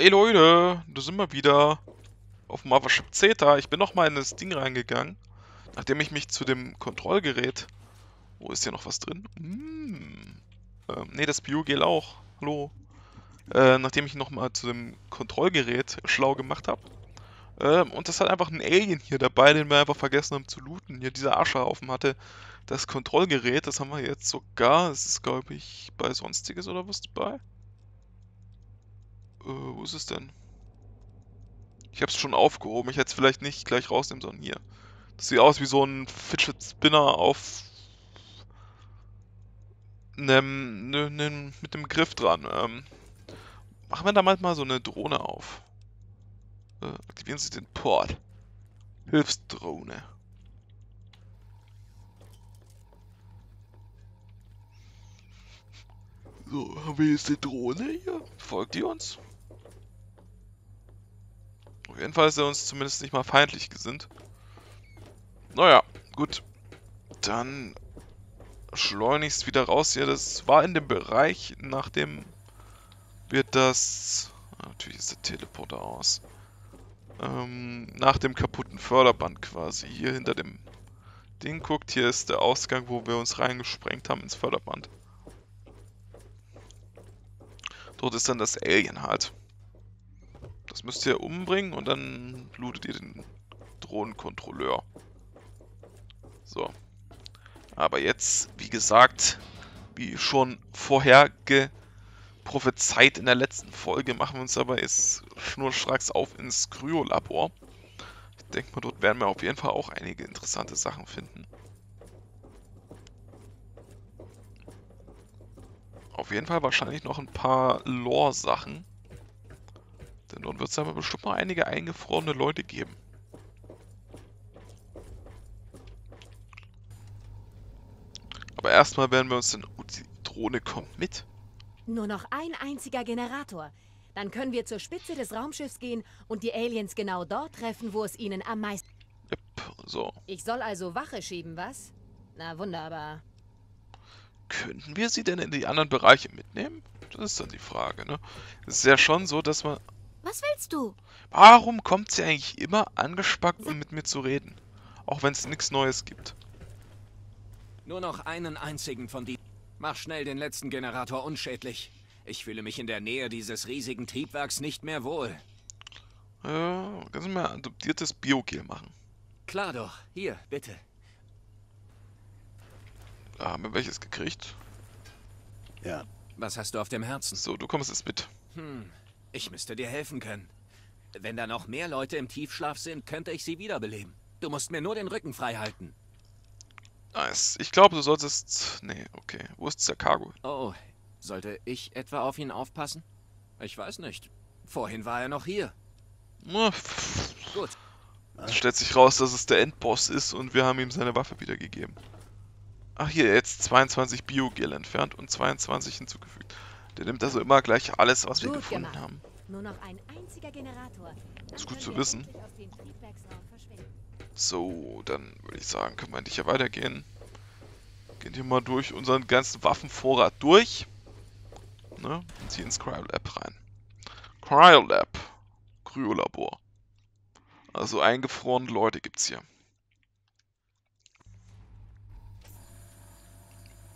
Hey Leute, da sind wir wieder auf Mothership Zeta. Ich bin nochmal in das Ding reingegangen, nachdem ich mich zu dem Kontrollgerät... Wo ist hier noch was drin? Ne, das Biogel auch. Hallo. Nachdem ich nochmal zu dem Kontrollgerät schlau gemacht habe. Und das hat einfach ein Alien hier dabei, den wir einfach vergessen haben zu looten. Hier dieser Ascherhaufen hatte das Kontrollgerät, das haben wir jetzt sogar. Das ist, glaube ich, bei Sonstiges oder was dabei? Wo ist es denn? Ich habe es schon aufgehoben. Ich hätte es vielleicht nicht gleich rausnehmen sollen. Hier. Das sieht aus wie so ein Fidget Spinner auf mit dem Griff dran. Machen wir da mal so eine Drohne auf. Aktivieren Sie den Port. Hilfsdrohne. So, haben wir jetzt die Drohne hier? Folgt die uns? Auf jeden Fall ist er uns zumindest nicht mal feindlich gesinnt. Naja, gut. Dann schleunigst wieder raus hier. Das war in dem Bereich, nachdem wir das... Natürlich ist der Teleporter aus. Nach dem kaputten Förderband quasi. Hier hinter dem Ding guckt. Hier ist der Ausgang, wo wir uns reingesprengt haben ins Förderband. Dort ist dann das Alien halt. Das müsst ihr umbringen und dann lootet ihr den Drohnenkontrolleur. So. Aber jetzt, wie gesagt, wie schon vorher prophezeit in der letzten Folge, machen wir uns aber jetzt schnurstracks auf ins Kryo-Labor. Ich denke mal, dort werden wir auf jeden Fall auch einige interessante Sachen finden. Auf jeden Fall wahrscheinlich noch ein paar Lore-Sachen. Denn dort wird es aber bestimmt noch einige eingefrorene Leute geben. Aber erstmal werden wir uns in... Oh, die Drohne kommt mit. Nur noch ein einziger Generator. Dann können wir zur Spitze des Raumschiffs gehen und die Aliens genau dort treffen, wo es ihnen am meisten... Yep, so. Ich soll also Wache schieben, was? Na wunderbar. Könnten wir sie denn in die anderen Bereiche mitnehmen? Das ist dann die Frage, ne? Es ist ja schon so, dass man... Was willst du? Warum kommt sie eigentlich immer angespackt, um mit mir zu reden? Auch wenn es nichts Neues gibt. Nur noch einen einzigen von die... Mach schnell den letzten Generator unschädlich. Ich fühle mich in der Nähe dieses riesigen Triebwerks nicht mehr wohl. Ja, kannst du mir adoptiertes Biogel machen? Klar doch. Hier, bitte. Da haben wir welches gekriegt. Ja. Was hast du auf dem Herzen? So, du kommst jetzt mit. Ich müsste dir helfen können. Wenn da noch mehr Leute im Tiefschlaf sind, könnte ich sie wiederbeleben. Du musst mir nur den Rücken frei halten. Nice. Ich glaube, du solltest... Nee, okay. Wo ist der Cargo? Oh, sollte ich etwa auf ihn aufpassen? Ich weiß nicht. Vorhin war er noch hier. Na, gut. Es stellt sich raus, dass es der Endboss ist und wir haben ihm seine Waffe wiedergegeben. Ach hier, jetzt 22 Biogel entfernt und 22 hinzugefügt. Der nimmt also immer gleich alles, was wir gefunden haben. Nur noch ein einziger Generator. Ist gut zu wissen. So, dann würde ich sagen, können wir endlich ja weitergehen. Gehen hier mal durch unseren ganzen Waffenvorrat durch. Ne? Und ziehen ins Kryo-Lab rein. Kryo-Lab. Kryo-Labor. Also eingefrorene Leute gibt's hier.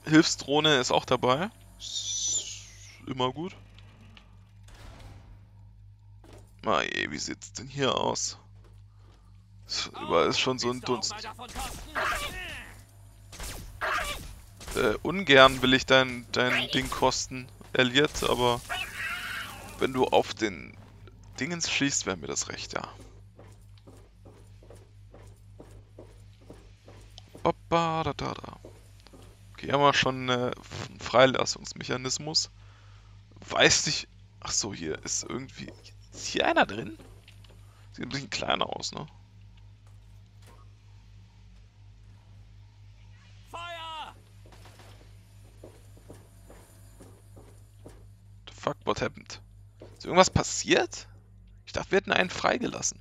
Hilfsdrohne ist auch dabei. Ist immer gut. Ah je, wie sieht's denn hier aus? Überall ist schon so ein Dunst. Ungern will ich dein Ding kosten, Elliot, aber wenn du auf den Dingens schießt, wäre mir das recht, ja. Ba da da da. Okay, haben wir schon einen Freilassungsmechanismus. Weiß nicht... Achso, hier ist irgendwie... Ist hier einer drin? Sieht ein bisschen kleiner aus, ne? Feuer! The fuck, what happened? Ist irgendwas passiert? Ich dachte, wir hätten einen freigelassen.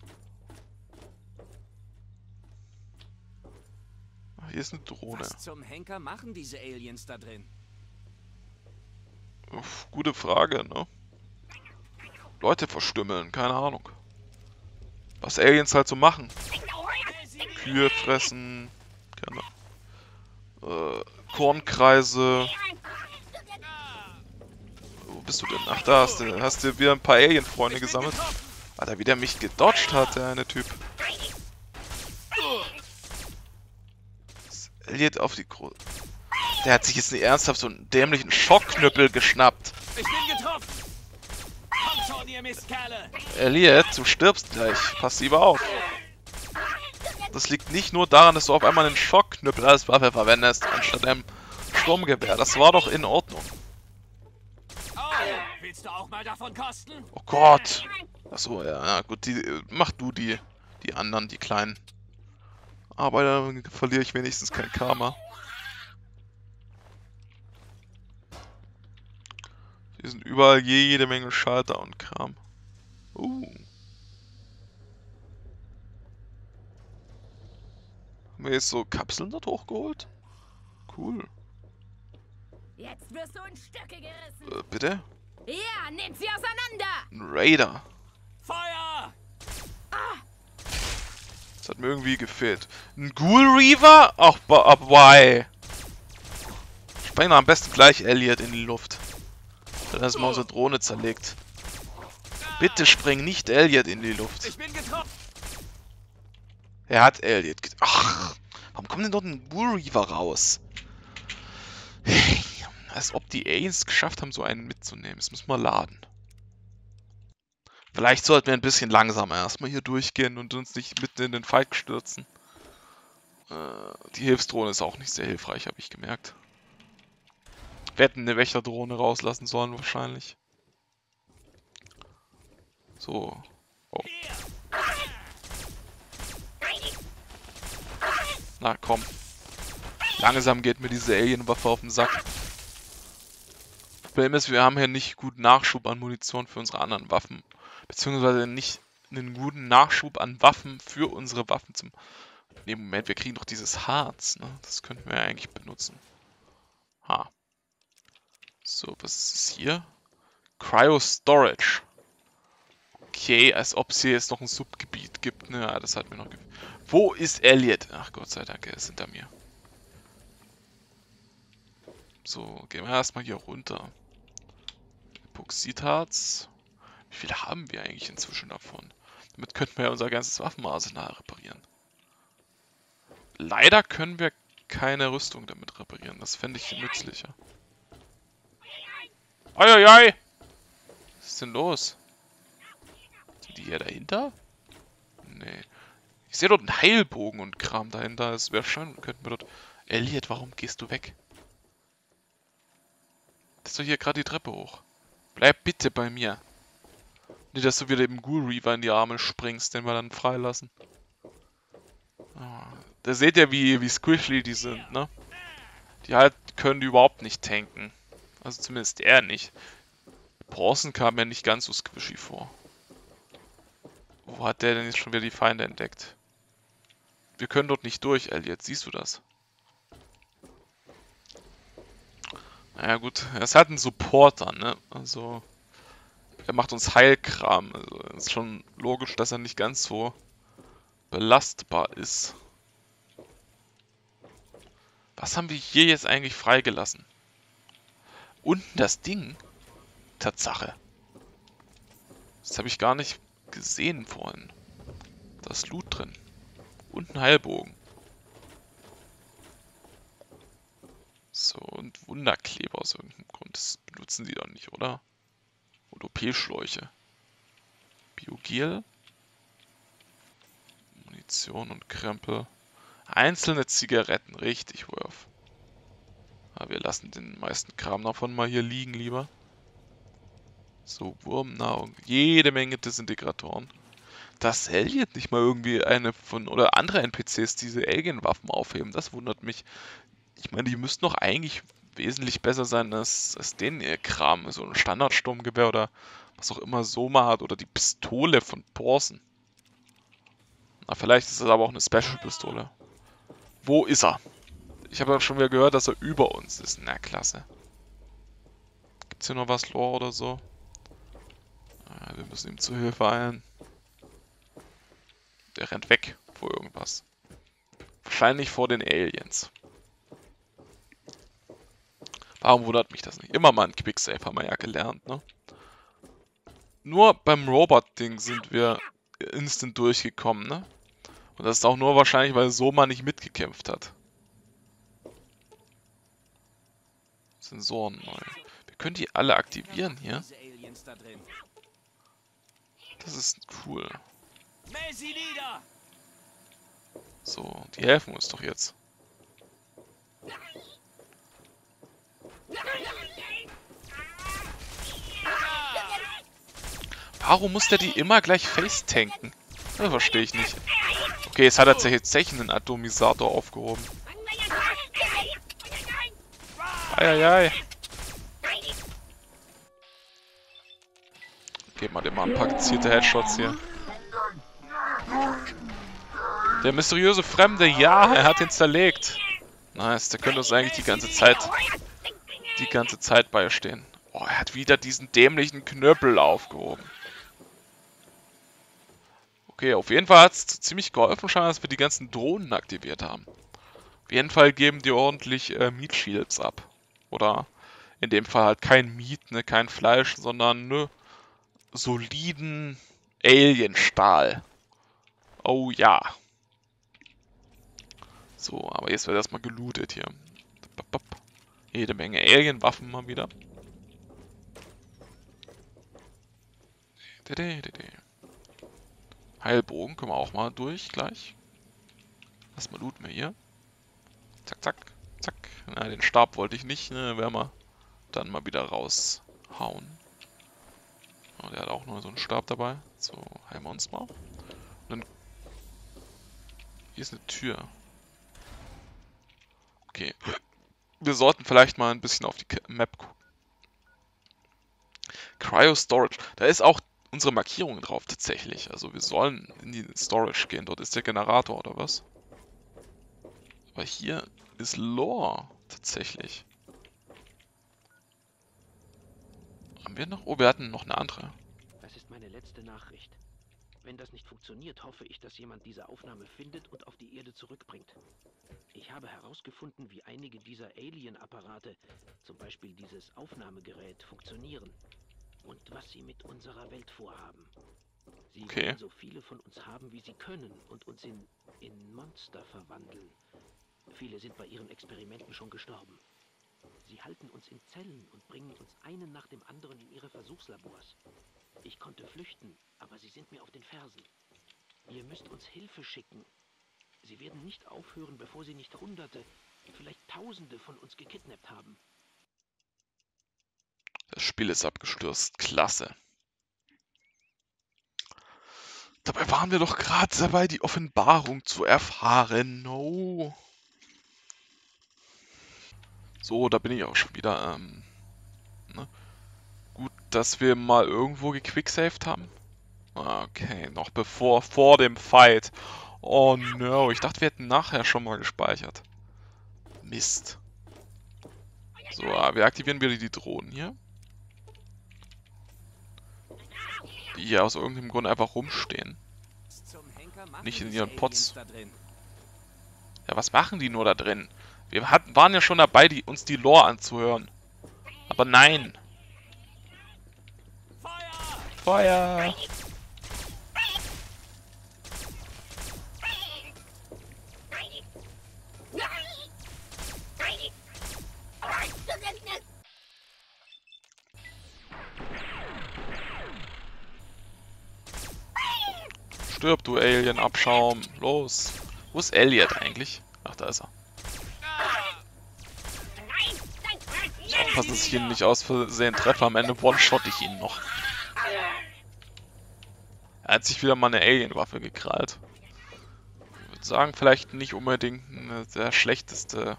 Hier ist eine Drohne. Was zum Henker machen diese Aliens da drin? Uff, gute Frage, ne? Leute verstümmeln, keine Ahnung. Was Aliens halt so machen. Kühe fressen, keine, Kornkreise. Wo bist du denn? Ach, da hast du wieder ein paar Alien-Freunde gesammelt. Alter, wie der mich gedodged hat, der eine Typ. Elliot auf die Krone. Der hat sich jetzt nicht ernsthaft so einen dämlichen Schockknüppel geschnappt. Ich bin getroffen. Kommt schon, ihr Mistkerle. Elliot, du stirbst gleich. Pass lieber auf. Das liegt nicht nur daran, dass du auf einmal einen Schockknüppel als Waffe verwendest, anstatt einem Sturmgewehr. Das war doch in Ordnung. Oh, willst du auch mal davon kosten? Oh Gott. Achso, ja, gut. Mach du die anderen, die kleinen. Aber dann verliere ich wenigstens kein Karma. Hier sind überall jede Menge Schalter und Kram. Haben wir jetzt so Kapseln dort hochgeholt? Cool. Jetzt wirst du in Stücke gerissen. Bitte? Ja, nimm sie auseinander! Ein Raider. Feuer! Ah. Das hat mir irgendwie gefehlt. Ein Ghoul Reaver? Ach, why? Sprengen wir am besten gleich Elliot in die Luft. Dann ist mal unsere Drohne zerlegt. Bitte spring nicht Elliot in die Luft. Ich bin getroffen. Er hat Elliot Ach, warum kommt denn dort ein Ghoul Reaver raus? Als ob die Aliens es geschafft haben, so einen mitzunehmen. Das müssen wir laden. Vielleicht sollten wir ein bisschen langsamer erstmal hier durchgehen und uns nicht mitten in den Fight stürzen. Die Hilfsdrohne ist auch nicht sehr hilfreich, habe ich gemerkt. Wir hätten eine Wächterdrohne rauslassen sollen wahrscheinlich. So. Oh. Na komm. Langsam geht mir diese Alienwaffe auf den Sack. Das Problem ist, wir haben hier nicht gut Nachschub an Munition für unsere anderen Waffen. Beziehungsweise nicht einen guten Nachschub an Waffen für unsere Waffen zum... Ne, Moment, wir kriegen doch dieses Harz, ne? Das könnten wir ja eigentlich benutzen. Ha. So, was ist hier? Cryo-Storage. Okay, als ob es hier jetzt noch ein Subgebiet gibt, ne? Ja, das hat mir noch... Wo ist Elliot? Ach Gott sei Dank, er ist hinter mir. So, gehen wir erstmal hier runter. Epoxidharz... Wie viele haben wir eigentlich inzwischen davon? Damit könnten wir ja unser ganzes Waffenarsenal reparieren. Leider können wir keine Rüstung damit reparieren. Das fände ich nützlicher. Eieiei! Was ist denn los? Sind die hier dahinter? Nee. Ich sehe dort einen Heilbogen und Kram dahinter. Das wäre schön. Könnten wir dort... Elliot, warum gehst du weg? Das ist doch hier gerade die Treppe hoch. Bleib bitte bei mir. Nicht, dass du wieder dem Ghoul Reaver in die Arme springst, den wir dann freilassen. Oh, da seht ihr, wie squishy die sind, ne? Die halt können die überhaupt nicht tanken. Also zumindest er nicht. Porsen kam ja nicht ganz so squishy vor. Wo hat der denn jetzt schon wieder die Feinde entdeckt? Wir können dort nicht durch, Elliot. Siehst du das? Naja gut, er ist halt ein Supporter, ne? Also... Er macht uns Heilkram, also ist schon logisch, dass er nicht ganz so belastbar ist. Was haben wir hier jetzt eigentlich freigelassen? Unten das Ding? Tatsache. Das habe ich gar nicht gesehen vorhin. Da ist Loot drin. Und ein Heilbogen. So, und Wunderkleber aus irgendeinem Grund. Das benutzen die doch nicht, oder? Und OP-Schläuche. Biogel. Munition und Krempel. Einzelne Zigaretten. Richtig, Worf. Aber wir lassen den meisten Kram davon mal hier liegen, lieber. So, Wurmnahrung. Jede Menge Desintegratoren. Dass Elliot nicht mal irgendwie eine von... Oder andere NPCs diese Alien-Waffen aufheben. Das wundert mich. Ich meine, die müssten doch eigentlich... wesentlich besser sein als den ihr Kram. So ein Standardsturmgewehr oder was auch immer Soma hat. Oder die Pistole von Porsen. Na, vielleicht ist das aber auch eine Special-Pistole. Wo ist er? Ich habe schon wieder gehört, dass er über uns ist. Na, klasse. Gibt's hier noch was Lore oder so? Wir müssen ihm zu Hilfe eilen. Der rennt weg vor irgendwas. Wahrscheinlich vor den Aliens. Warum wundert mich das nicht? Immer mal ein Quicksave haben wir ja gelernt, ne? Nur beim Robot-Ding sind wir instant durchgekommen, ne? Und das ist auch nur wahrscheinlich, weil Soma nicht mitgekämpft hat. Sensoren neu. Wir können die alle aktivieren hier. Das ist cool. So, die helfen uns doch jetzt. Warum muss der die immer gleich face tanken? Das verstehe ich nicht. Okay, jetzt hat er tatsächlich einen Atomisator aufgehoben. Eieiei. Geben wir dem mal ein paar gezielte Headshots hier. Der mysteriöse Fremde, ja, er hat ihn zerlegt. Nice, der könnte uns eigentlich die ganze Zeit beistehen. Oh, er hat wieder diesen dämlichen Knöppel aufgehoben. Okay, auf jeden Fall hat es ziemlich geholfen, scheinbar, dass wir die ganzen Drohnen aktiviert haben. Auf jeden Fall geben die ordentlich Meat Shields ab. Oder in dem Fall halt kein Meat, ne, kein Fleisch, sondern ne, soliden Alienstahl. Oh ja. So, aber jetzt wird erstmal gelootet hier. Jede Menge Alienwaffen mal wieder. Heilbogen können wir auch mal durch gleich. Erstmal looten wir hier. Zack, zack, zack. Na, den Stab wollte ich nicht, ne? Werden wir dann mal wieder raushauen. Oh, der hat auch nur so einen Stab dabei. So, heilen wir uns mal. Und dann. Hier ist eine Tür. Okay. Wir sollten vielleicht mal ein bisschen auf die Map gucken. Cryo Storage. Da ist auch unsere Markierung drauf tatsächlich. Also wir sollen in die Storage gehen. Dort ist der Generator oder was? Aber hier ist Lore tatsächlich. Haben wir noch? Oh, wir hatten noch eine andere. Das ist meine letzte Nachricht. Wenn das nicht funktioniert, hoffe ich, dass jemand diese Aufnahme findet und auf die Erde zurückbringt. Ich habe herausgefunden, wie einige dieser Alien-Apparate, zum Beispiel dieses Aufnahmegerät, funktionieren. Und was sie mit unserer Welt vorhaben. Sie wollen so viele von uns haben, wie sie können und uns in Monster verwandeln. Viele sind bei ihren Experimenten schon gestorben. Sie halten uns in Zellen und bringen uns einen nach dem anderen in ihre Versuchslabors. Ich konnte flüchten, aber sie sind mir auf den Fersen. Ihr müsst uns Hilfe schicken. Sie werden nicht aufhören, bevor sie nicht Hunderte, vielleicht Tausende von uns gekidnappt haben. Das Spiel ist abgestürzt. Klasse. Dabei waren wir doch gerade dabei, die Offenbarung zu erfahren. No. So, da bin ich auch schon wieder. Ne? Gut, dass wir mal irgendwo gequicksaved haben. Okay, noch vor dem Fight. Oh no, ich dachte, wir hätten nachher schon mal gespeichert. Mist. So, wir aktivieren wieder die Drohnen hier. Die hier aus irgendeinem Grund einfach rumstehen. Nicht in ihren Pots. Ja, was machen die nur da drin? Wir waren ja schon dabei, uns die Lore anzuhören. Aber nein. Feuer! Stirb, du Alien-Abschaum. Los. Wo ist Elliot eigentlich? Ach, da ist er. Ich muss aufpassen, dass ich ihn nicht aus Versehen treffe. Am Ende one-shot ich ihn noch. Er hat sich wieder mal eine Alien-Waffe gekrallt. Ich würde sagen, vielleicht nicht unbedingt der schlechteste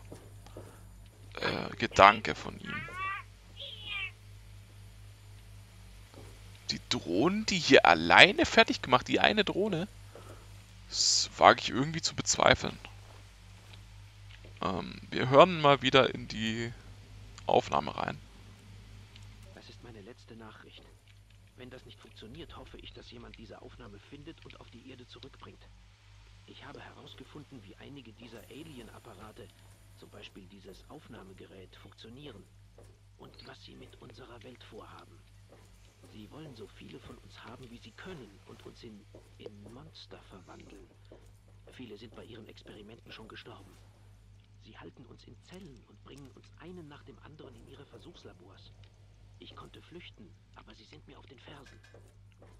Gedanke von ihm. Die Drohnen, die hier alleine fertig gemacht, die eine Drohne, das wage ich irgendwie zu bezweifeln. Wir hören mal wieder in die Aufnahme rein. Das ist meine letzte Nachricht. Wenn das nicht funktioniert, hoffe ich, dass jemand diese Aufnahme findet und auf die Erde zurückbringt. Ich habe herausgefunden, wie einige dieser Alien-Apparate, zum Beispiel dieses Aufnahmegerät, funktionieren und was sie mit unserer Welt vorhaben. Sie wollen so viele von uns haben, wie sie können und uns in Monster verwandeln. Viele sind bei ihren Experimenten schon gestorben. Sie halten uns in Zellen und bringen uns einen nach dem anderen in ihre Versuchslabors. Ich konnte flüchten, aber sie sind mir auf den Fersen.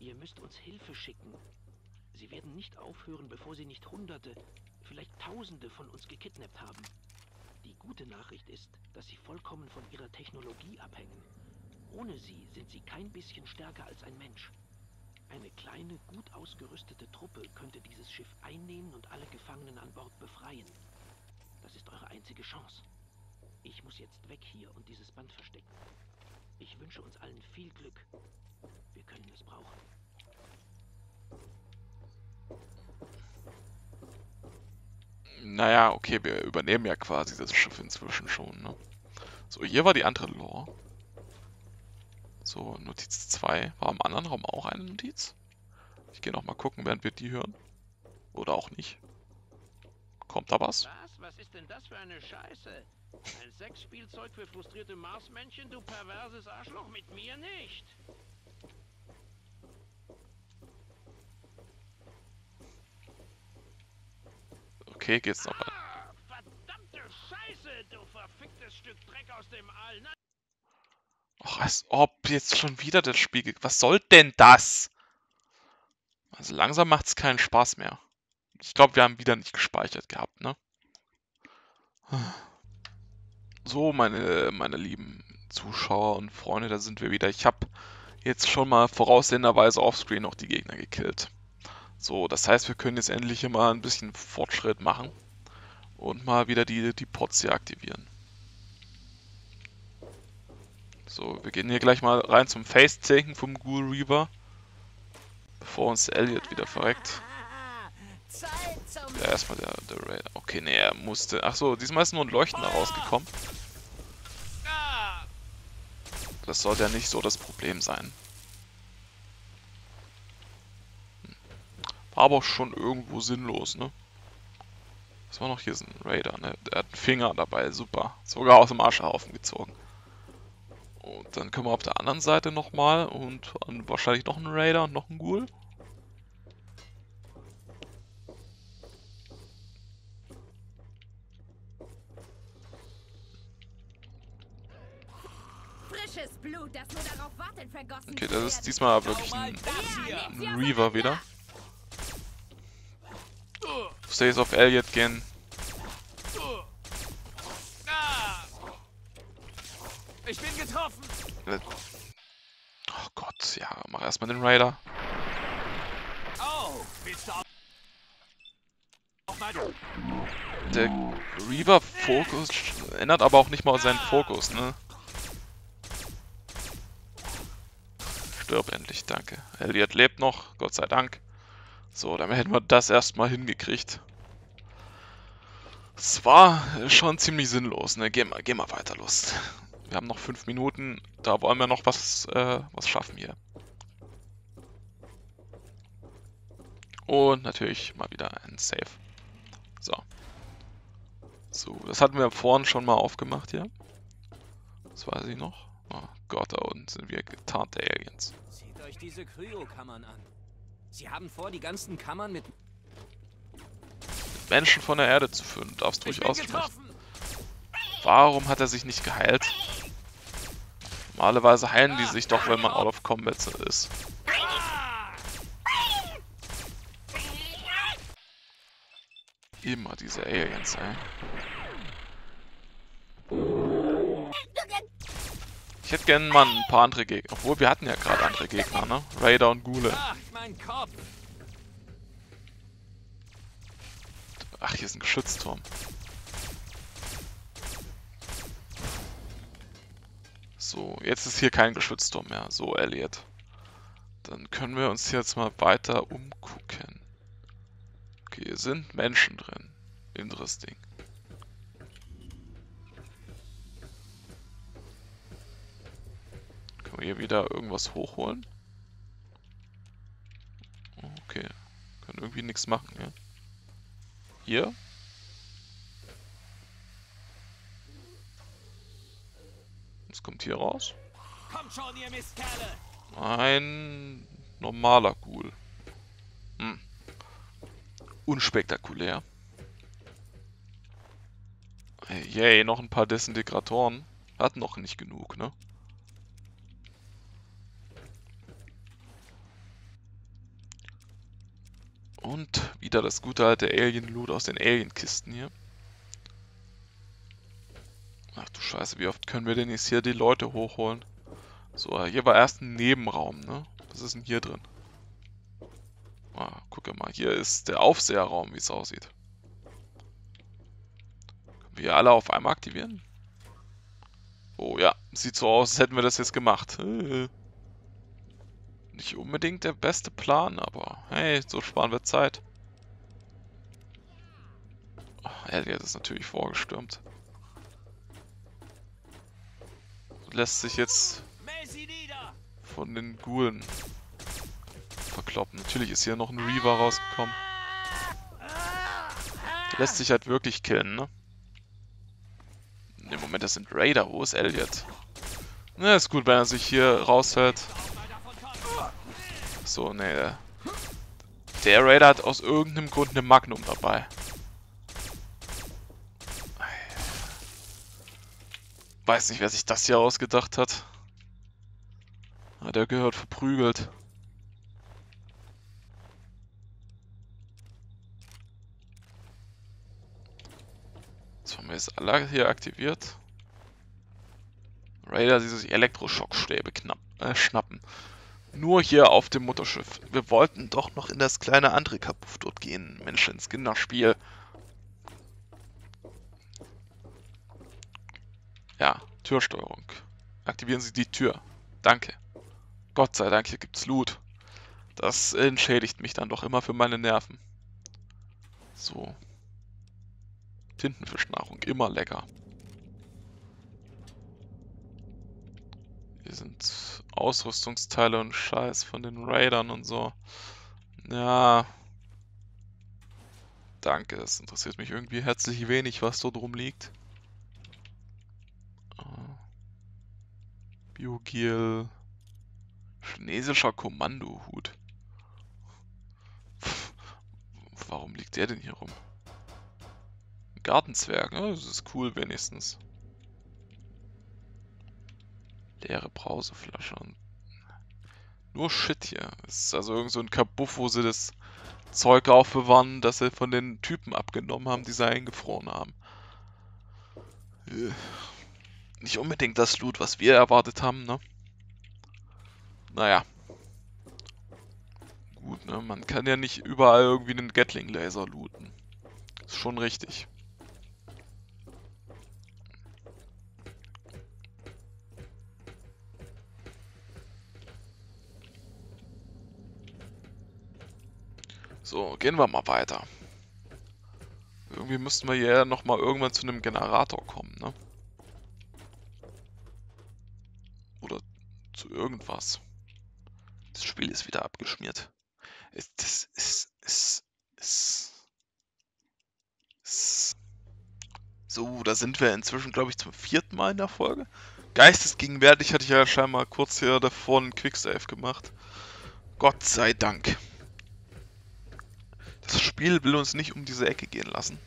Ihr müsst uns Hilfe schicken. Sie werden nicht aufhören, bevor sie nicht Hunderte, vielleicht Tausende von uns gekidnappt haben. Die gute Nachricht ist, dass sie vollkommen von ihrer Technologie abhängen. Ohne sie sind sie kein bisschen stärker als ein Mensch. Eine kleine, gut ausgerüstete Truppe könnte dieses Schiff einnehmen und alle Gefangenen an Bord befreien. Das ist eure einzige Chance. Ich muss jetzt weg hier und dieses Band verstecken. Ich wünsche uns allen viel Glück. Wir können es brauchen. Naja, okay, wir übernehmen ja quasi das Schiff inzwischen schon, ne? So, hier war die andere Lore. So, Notiz 2. War im anderen Raum auch eine Notiz? Ich gehe nochmal gucken, während wir die hören. Oder auch nicht. Kommt da was? Was? Was ist denn das für eine Scheiße? Ein Sexspielzeug für frustrierte Marsmännchen, du perverses Arschloch, mit mir nicht! Okay, geht's noch weiter. Ah, verdammte Scheiße, du verficktes Stück Dreck aus dem All! Nein. Och, als ob jetzt schon wieder das Spiegel... Was soll denn das? Also langsam macht's keinen Spaß mehr. Ich glaube, wir haben wieder nicht gespeichert gehabt, ne? So, meine lieben Zuschauer und Freunde, da sind wir wieder. Ich habe jetzt schon mal voraussehenderweise offscreen noch die Gegner gekillt. So, das heißt, wir können jetzt endlich hier mal ein bisschen Fortschritt machen und mal wieder die Pods hier aktivieren. So, wir gehen hier gleich mal rein zum Face-Tanken vom Ghoul Reaver, bevor uns Elliot wieder verreckt. Ja, erstmal der Raider. Okay, nee, er musste... Achso, diesmal ist nur ein Leuchtender rausgekommen. Das sollte ja nicht so das Problem sein. War aber auch schon irgendwo sinnlos, ne? Was war noch hier? Ist ein Raider, ne? Der hat einen Finger dabei, super. Sogar aus dem Aschehaufen gezogen. Und dann können wir auf der anderen Seite nochmal und wahrscheinlich noch einen Raider und noch einen Ghoul. Blut, das nur darauf wartet, vergossen. Okay, das ist diesmal wirklich ein Reaver wieder. Stays of Elliot gehen. Ich bin getroffen. Oh Gott, ja, mach erstmal den Raider. Der Reaver-Fokus ändert aber auch nicht mal seinen Fokus, ne? Stirb endlich, danke. Elliot lebt noch, Gott sei Dank. So, damit hätten wir das erstmal hingekriegt. Es war schon ziemlich sinnlos, ne? Geh mal weiter, Lust. Wir haben noch 5 Minuten, da wollen wir noch was schaffen hier. Und natürlich mal wieder ein Save. So. So, das hatten wir vorhin schon mal aufgemacht hier. Das weiß ich noch. Oh Gott, da unten sind wir getarnte Aliens. Seht euch diese Kryo-Kammern an. Sie haben vor, die ganzen Kammern mit Menschen von der Erde zu füllen. Darfst ruhig aussprechen. Warum hat er sich nicht geheilt? Normalerweise heilen die sich doch, wenn man out of combat ist. Immer diese Aliens, ey. Ich hätte gerne mal ein paar andere Gegner. Obwohl, wir hatten ja gerade andere Gegner, ne? Raider und Ghule. Ach, hier ist ein Geschützturm. So, jetzt ist hier kein Geschützturm mehr. So, Elliot. Dann können wir uns jetzt mal weiter umgucken. Okay, hier sind Menschen drin. Interesting. Hier wieder irgendwas hochholen. nichts machen, ja. Hier. Was kommt hier raus? Komm schon, ihr Mistkerle! Ein normaler Ghoul. Hm. Unspektakulär. Yay, noch ein paar Desintegratoren. Hat noch nicht genug, ne? Und wieder das gute alte Alien-Loot aus den Alien-Kisten hier. Ach du Scheiße, wie oft können wir denn jetzt hier die Leute hochholen? So, hier war erst ein Nebenraum, ne? Was ist denn hier drin? Ah, guck mal, hier ist der Aufseherraum, wie es aussieht. Können wir hier alle auf einmal aktivieren? Oh ja, sieht so aus, als hätten wir das jetzt gemacht. Nicht unbedingt der beste Plan, aber hey, so sparen wir Zeit. Elliot ist natürlich vorgestürmt. Lässt sich jetzt von den Ghoulen verkloppen. Natürlich ist hier noch ein Reaver rausgekommen. Lässt sich halt wirklich killen, ne? In dem Moment, das sind Raider. Wo ist Elliot? Na, ist gut, wenn er sich hier raushält. So, ne. Der Raider hat aus irgendeinem Grund eine Magnum dabei. Weiß nicht, wer sich das hier ausgedacht hat. Ah, der gehört verprügelt. So, haben wir jetzt alle hier aktiviert. Raider, die sich Elektroschockstäbe schnappen. Nur hier auf dem Mutterschiff. Wir wollten doch noch in das kleine andere Kabuff dort gehen. Mensch, ins Kinderspiel. Ja, Türsteuerung. Aktivieren Sie die Tür. Danke. Gott sei Dank, hier gibt's Loot. Das entschädigt mich dann doch immer für meine Nerven. So. Tintenfischnahrung, immer lecker. Hier sind Ausrüstungsteile und Scheiß von den Raidern und so. Ja. Danke, es interessiert mich irgendwie herzlich wenig, was dort rumliegt. Biogel. Chinesischer Kommandohut. Warum liegt der denn hier rum? Gartenzwerg, ne? Das ist cool wenigstens. Leere Brauseflasche und nur Shit hier. Es ist also irgend so ein Kabuff, wo sie das Zeug aufbewahren, das sie von den Typen abgenommen haben, die sie eingefroren haben. Nicht unbedingt das Loot, was wir erwartet haben, ne? Naja. Gut, ne? Man kann ja nicht überall irgendwie einen Gatling-Laser looten. Ist schon richtig. So, gehen wir mal weiter. Irgendwie müssten wir ja nochmal irgendwann zu einem Generator kommen, ne? Oder zu irgendwas. Das Spiel ist wieder abgeschmiert. So, da sind wir inzwischen, glaube ich, zum 4. Mal in der Folge. Geistesgegenwärtig hatte ich ja scheinbar kurz hier davor einen Quicksave gemacht. Gott sei Dank. Das Spiel will uns nicht um diese Ecke gehen lassen.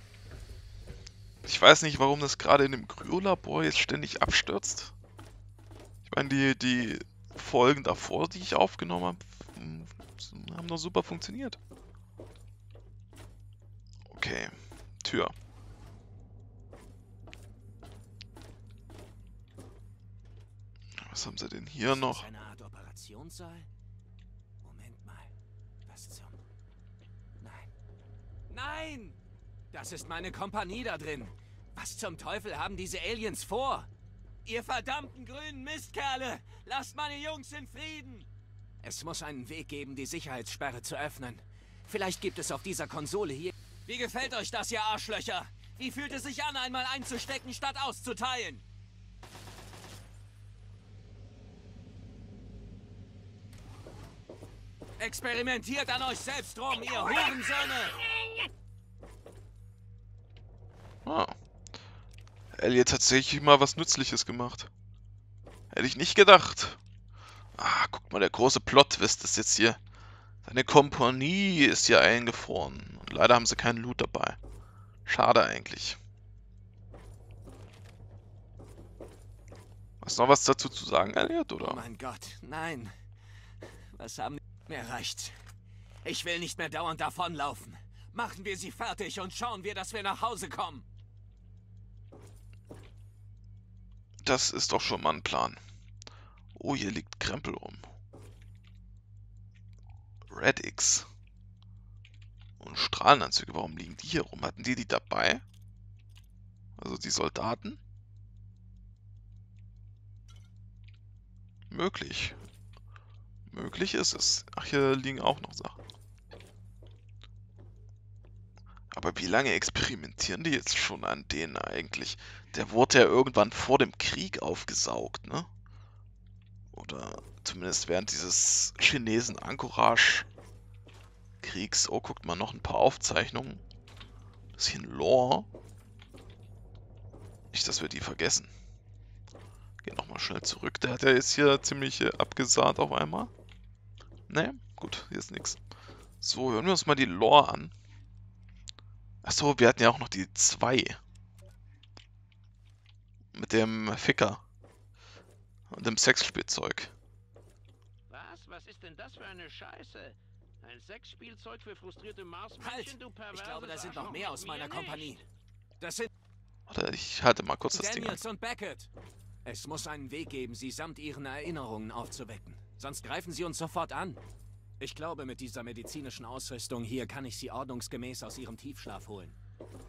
Ich weiß nicht, warum das gerade in dem Kryo-Labor jetzt ständig abstürzt. Ich meine, die Folgen davor, die ich aufgenommen habe, haben doch super funktioniert. Okay, Tür. Was haben sie denn hier noch? Eine Art Operationssaal? Moment mal. Was zum... Nein. Nein! Das ist meine Kompanie da drin. Was zum Teufel haben diese Aliens vor? Ihr verdammten grünen Mistkerle! Lasst meine Jungs in Frieden! Es muss einen Weg geben, die Sicherheitssperre zu öffnen. Vielleicht gibt es auf dieser Konsole hier... Wie gefällt euch das, ihr Arschlöcher? Wie fühlt es sich an, einmal einzustecken, statt auszuteilen? Experimentiert an euch selbst rum, ihr Hurensöhne! Ah. Elliot hat tatsächlich mal was Nützliches gemacht. Hätte ich nicht gedacht. Ah, guck mal, der große Plot-Twist ist jetzt hier. Seine Kompanie ist hier eingefroren. Und leider haben sie keinen Loot dabei. Schade eigentlich. Hast du noch was dazu zu sagen, Elliot, oder? Oh mein Gott, nein. Was haben die... Mir reicht's. Ich will nicht mehr dauernd davonlaufen. Machen wir sie fertig und schauen wir, dass wir nach Hause kommen. Das ist doch schon mal ein Plan. Oh, hier liegt Krempel rum. Red X. Und Strahlenanzüge, warum liegen die hier rum? Hatten die die dabei? Also die Soldaten? Möglich. Möglich ist es. Ach, hier liegen auch noch Sachen. Aber wie lange experimentieren die jetzt schon an denen eigentlich? Der wurde ja irgendwann vor dem Krieg aufgesaugt, ne? Oder zumindest während dieses Chinesen Anchorage-Kriegs. Oh, guckt mal, noch ein paar Aufzeichnungen. Bisschen Lore. Nicht, dass wir die vergessen. Nochmal schnell zurück. Der hat ja jetzt hier ziemlich abgesaht auf einmal. Ne, gut, hier ist nichts. So, hören wir uns mal die Lore an. Achso, wir hatten ja auch noch die 2. Mit dem Ficker. Und dem Sexspielzeug. Was? Was ist denn das für eine Scheiße? Ein Sexspielzeug für frustrierte Marsmännchen, du Perverse. Ich glaube, da sind noch mehr aus meiner Kompanie. Das sind... Warte, ich halte mal kurz das Ding an. Es muss einen Weg geben, sie samt ihren Erinnerungen aufzuwecken. Sonst greifen sie uns sofort an. Ich glaube, mit dieser medizinischen Ausrüstung hier kann ich sie ordnungsgemäß aus ihrem Tiefschlaf holen.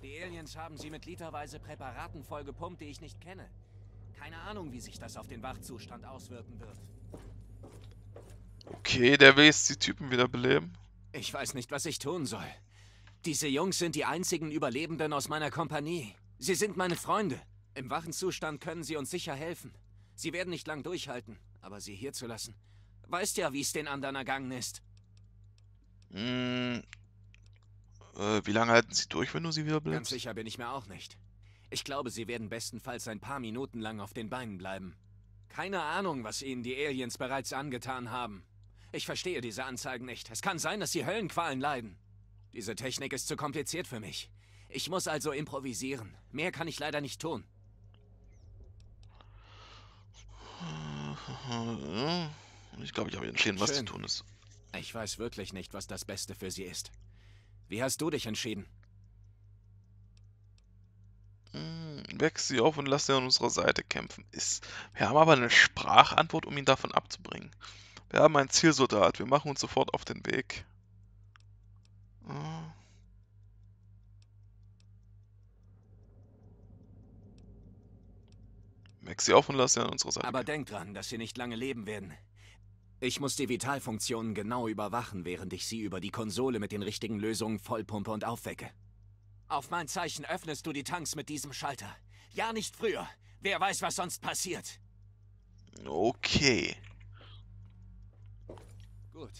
Die Aliens haben sie mit literweise Präparaten vollgepumpt, die ich nicht kenne. Keine Ahnung, wie sich das auf den Wachzustand auswirken wird. Okay, der will jetzt die Typen wieder beleben. Ich weiß nicht, was ich tun soll. Diese Jungs sind die einzigen Überlebenden aus meiner Kompanie. Sie sind meine Freunde. Im wachen Zustand können sie uns sicher helfen. Sie werden nicht lang durchhalten, aber sie hier zu lassen. Weißt ja, wie es den anderen ergangen ist. Wie lange halten sie durch, wenn du sie wieder bleibst? Ganz sicher bin ich mir auch nicht. Ich glaube, sie werden bestenfalls ein paar Minuten lang auf den Beinen bleiben. Keine Ahnung, was ihnen die Aliens bereits angetan haben. Ich verstehe diese Anzeigen nicht. Es kann sein, dass sie Höllenqualen leiden. Diese Technik ist zu kompliziert für mich. Ich muss also improvisieren. Mehr kann ich leider nicht tun. Ich glaube, ich habe entschieden, was zu tun ist. Ich weiß wirklich nicht, was das Beste für sie ist. Wie hast du dich entschieden? Weck sie auf und lass sie an unserer Seite kämpfen. Wir haben aber eine Sprachantwort, um ihn davon abzubringen. Wir haben einen Zielsoldat. Wir machen uns sofort auf den Weg. Weck sie auf und lass sie an unserer Seite kämpfen. Aber denk dran, dass sie nicht lange leben werden. Ich muss die Vitalfunktionen genau überwachen, während ich sie über die Konsole mit den richtigen Lösungen vollpumpe und aufwecke. Auf mein Zeichen öffnest du die Tanks mit diesem Schalter. Ja, nicht früher. Wer weiß, was sonst passiert. Okay. Gut.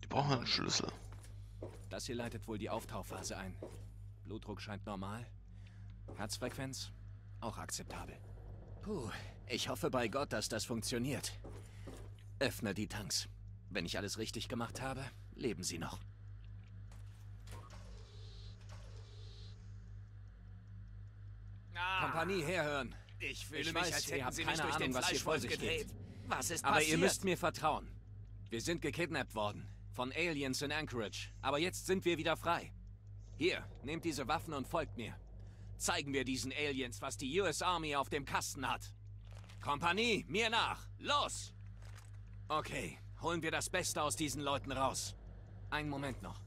Wir brauchen einen Schlüssel. Das hier leitet wohl die Auftauphase ein. Blutdruck scheint normal. Herzfrequenz auch akzeptabel. Puh, ich hoffe bei Gott, dass das funktioniert. Öffne die Tanks. Wenn ich alles richtig gemacht habe, leben sie noch. Kompanie, herhören. Ich fühle mich, als hätten sie mich durch den Fleischwolf gedreht. Was ist passiert? Aber ihr müsst mir vertrauen. Wir sind gekidnappt worden. Von Aliens in Anchorage. Aber jetzt sind wir wieder frei. Hier, nehmt diese Waffen und folgt mir. Zeigen wir diesen Aliens, was die US Army auf dem Kasten hat. Kompanie, mir nach. Los! Okay, holen wir das Beste aus diesen Leuten raus. Einen Moment noch.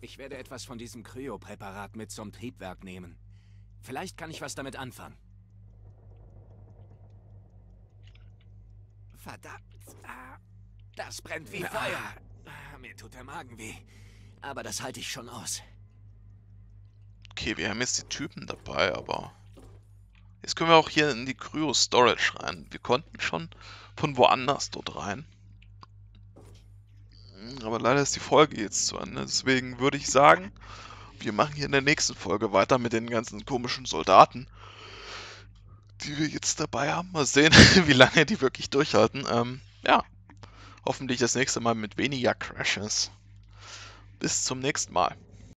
Ich werde etwas von diesem Kryo-Präparat mit zum Triebwerk nehmen. Vielleicht kann ich was damit anfangen. Verdammt, das brennt wie Feuer. Mir tut der Magen weh, aber das halte ich schon aus. Okay, wir haben jetzt die Typen dabei, aber... Jetzt können wir auch hier in die Kryo-Storage rein. Wir konnten schon von woanders dort rein. Aber leider ist die Folge jetzt zu Ende. Deswegen würde ich sagen, wir machen hier in der nächsten Folge weiter mit den ganzen komischen Soldaten, die wir jetzt dabei haben. Mal sehen, wie lange die wirklich durchhalten. Ja, hoffentlich das nächste Mal mit weniger Crashes. Bis zum nächsten Mal.